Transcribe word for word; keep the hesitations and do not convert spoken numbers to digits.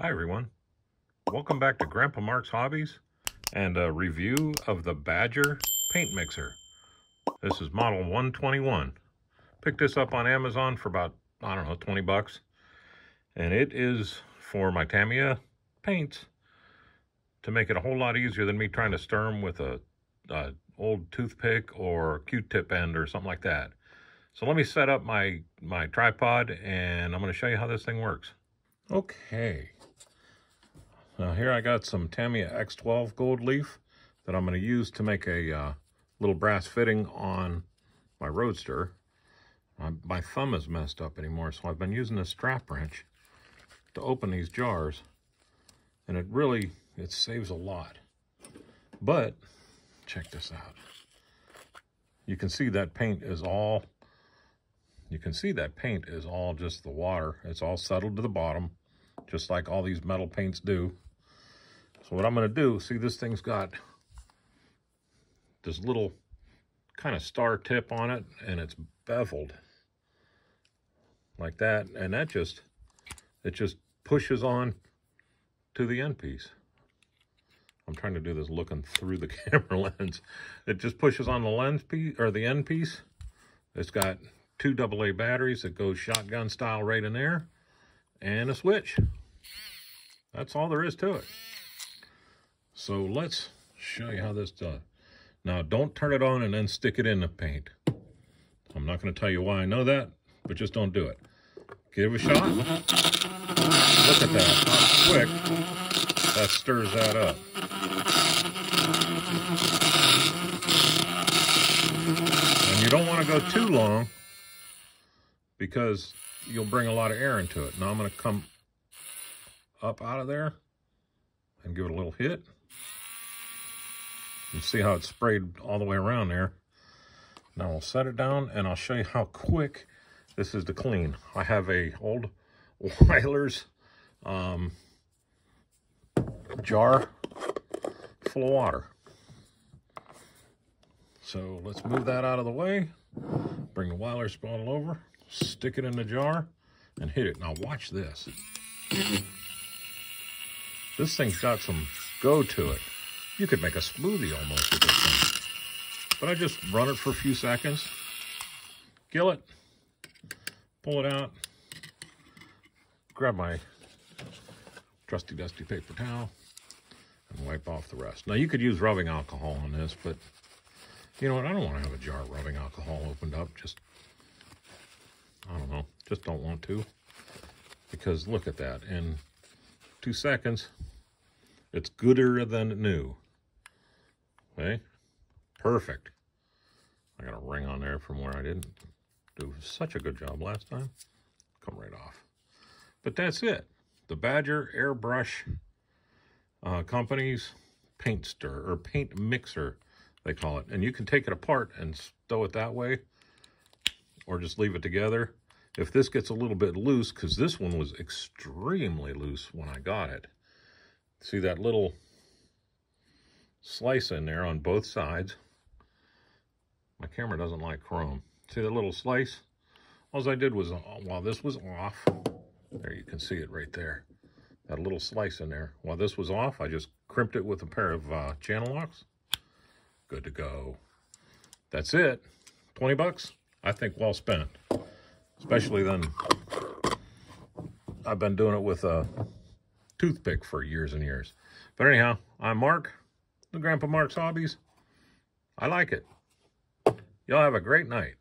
Hi everyone, welcome back to Grandpa Mark's Hobbies and a review of the Badger paint mixer. This is model one twenty-one. Picked this up on Amazon for about, I don't know, twenty bucks. And it is for my Tamiya paints to make it a whole lot easier than me trying to stir them with a, a old toothpick or Q-tip end or something like that. So let me set up my, my tripod and I'm gonna show you how this thing works. Okay. Now here I got some Tamiya X twelve gold leaf that I'm going to use to make a uh, little brass fitting on my Roadster. My, my thumb is messed up anymore, so I've been using a strap wrench to open these jars. And it really, it saves a lot. But, check this out. You can see that paint is all, you can see that paint is all just the water. It's all settled to the bottom, just like all these metal paints do. So what I'm going to do, see this thing's got this little kind of star tip on it, and it's beveled like that, and that just, it just pushes on to the end piece. I'm trying to do this looking through the camera lens. It just pushes on the lens piece, or the end piece. It's got two double A batteries that go shotgun style right in there, and a switch. That's all there is to it. So let's show you how this does. Now, don't turn it on and then stick it in the paint. I'm not going to tell you why I know that, but just don't do it. Give it a shot. Look at that. How quick that stirs that up. And you don't want to go too long because you'll bring a lot of air into it. Now I'm going to come up out of there and give it a little hit. You see how it's sprayed all the way around there. Now we'll set it down and I'll show you how quick this is to clean. I have a old Weiler's um, jar full of water. So let's move that out of the way. Bring the Weiler's bottle over. Stick it in the jar and hit it. Now watch this. This thing's got some go to it. You could make a smoothie almost with this thing. But I just run it for a few seconds. Gill it. Pull it out. Grab my trusty dusty paper towel and wipe off the rest. Now you could use rubbing alcohol on this, but you know what? I don't want to have a jar of rubbing alcohol opened up. Just I don't know, just don't want to, because look at that. In two seconds, it's gooder than new. Okay, perfect. I got a ring on there from where I didn't do such a good job last time. Come right off. But that's it. The Badger Airbrush uh, Company's paint stir, or paint mixer, they call it. And you can take it apart and stow it that way, or just leave it together. If this gets a little bit loose, because this one was extremely loose when I got it. See that little slice in there on both sides? My camera doesn't like chrome. See that little slice? All I did was, while this was off, there you can see it right there, that little slice in there. While this was off, I just crimped it with a pair of uh, channel locks. Good to go. That's it. twenty bucks. I think well spent, especially then I've been doing it with a toothpick for years and years. But anyhow, I'm Mark, the Grandpa Mark's Hobbies. I like it. Y'all have a great night.